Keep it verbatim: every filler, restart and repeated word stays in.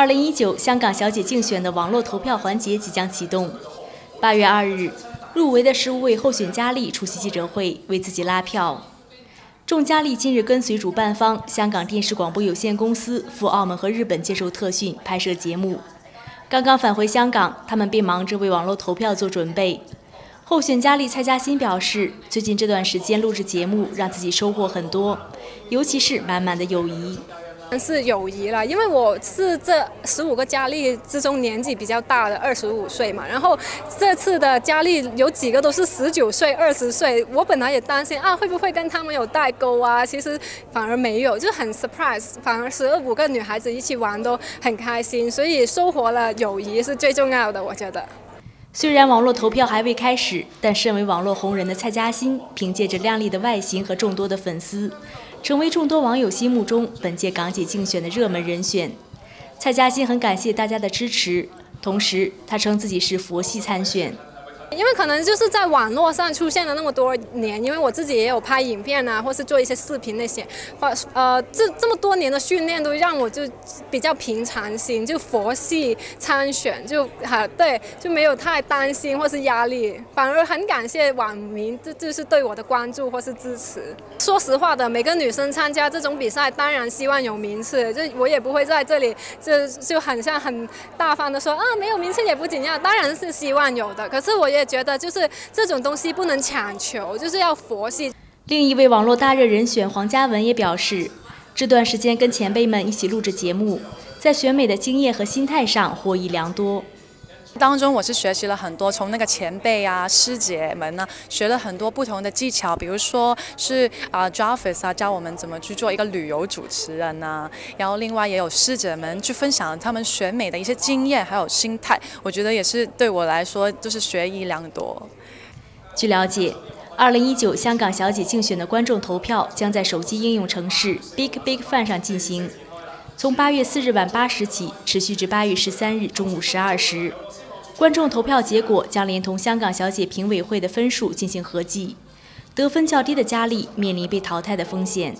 二零一九香港小姐竞选的网络投票环节即将启动。八月二日，入围的十五位候选佳丽出席记者会，为自己拉票。众佳丽近日跟随主办方香港电视广播有限公司赴澳门和日本接受特训拍摄节目。刚刚返回香港，他们便忙着为网络投票做准备。 候选佳丽蔡嘉欣表示，最近这段时间录制节目，让自己收获很多，尤其是满满的友谊。是友谊啦，因为我是这十五个佳丽之中年纪比较大的，二十五岁嘛。然后这次的佳丽有几个都是十九岁、二十岁，我本来也担心啊，会不会跟他们有代沟啊？其实反而没有，就很 surprise。反而十五个女孩子一起玩都很开心，所以收获了友谊是最重要的，我觉得。 虽然网络投票还未开始，但身为网络红人的蔡嘉欣，凭借着靓丽的外形和众多的粉丝，成为众多网友心目中本届港姐竞选的热门人选。蔡嘉欣很感谢大家的支持，同时她称自己是佛系参选。 因为可能就是在网络上出现了那么多年，因为我自己也有拍影片啊，或是做一些视频那些，或呃这这么多年的训练都让我就比较平常心，就佛系参选，就啊对，就没有太担心或是压力，反而很感谢网民，这就是对我的关注或是支持。说实话的，每个女生参加这种比赛，当然希望有名次，就我也不会在这里就就很像很大方的说啊没有名次也不怎样，当然是希望有的，可是我也。 也觉得就是这种东西不能强求，就是要佛系。另一位网络大热人选黄嘉文也表示，这段时间跟前辈们一起录制节目，在选美的经验和心态上获益良多。 当中我是学习了很多，从那个前辈啊、师姐们呢、啊，学了很多不同的技巧，比如说是啊 Jarvis 啊教我们怎么去做一个旅游主持人呐、啊，然后另外也有师姐们去分享他们选美的一些经验还有心态，我觉得也是对我来说就是学以良多。据了解，二零一九香港小姐竞选的观众投票将在手机应用程式 Big Big Fan 上进行，从八月四日晚八时起，持续至八月十三日中午十二时。 观众投票结果将连同香港小姐评委会的分数进行合计，得分较低的佳丽面临被淘汰的风险。